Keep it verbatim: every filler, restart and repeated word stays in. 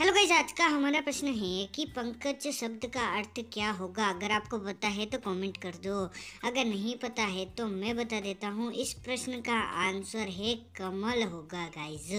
Hello guys, आज का हमारा प्रश्न है कि पंकज शब्द का अर्थ क्या होगा। अगर आपको पता है तो कमेंट कर दो, अगर नहीं पता है तो मैं बता देता हूँ। इस प्रश्न का आंसर है कमल होगा गाइस।